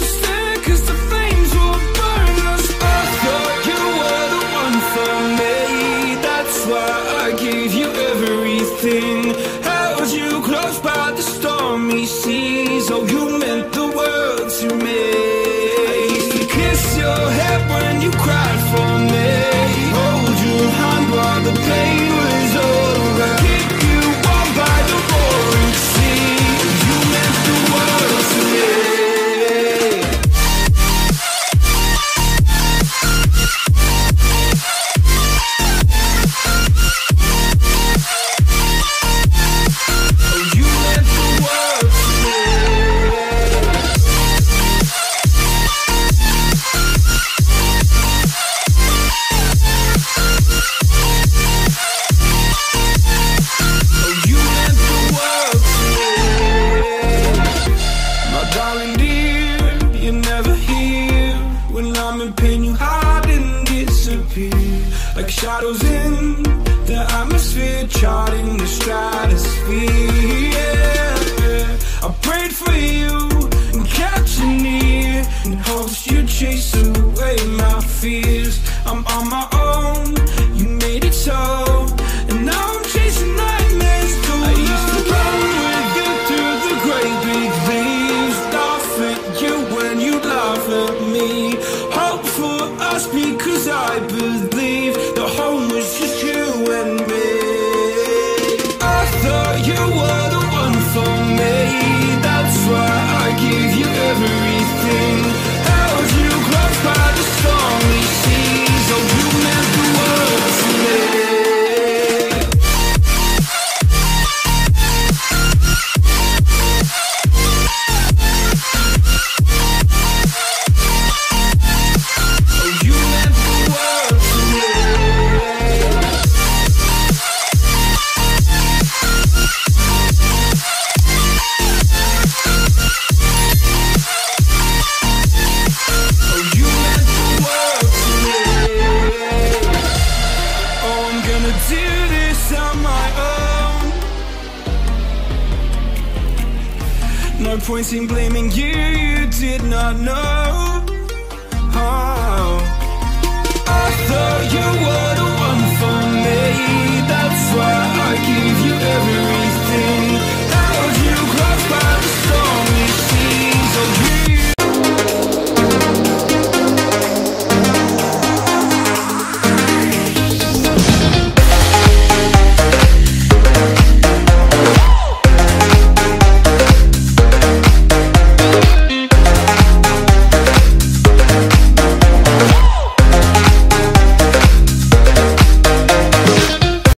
Just there, 'cause the flames will burn us. I thought you were the one for me, that's why I gave you everything. Held you close by the stormy seas, oh, you meant the world to me. Kiss your head when you cried for me, hold your hand while the pain was over. Keep you warm by the roaring sea, you meant the world to me. Shadows in the atmosphere, charting the stratosphere, yeah. I prayed for you and kept you near, in hopes you'd chase away my fears. I'm on my own, you made it so, and now I'm chasing nightmares too. I used to run with you through the great big leaves, laugh at you when you laugh at me. Hope for us because I believe everything. Held you close by the stormy seas, oh, you meant the world to me. Oh, you meant the world to me. No point in blaming you, you did not know how. I thought you were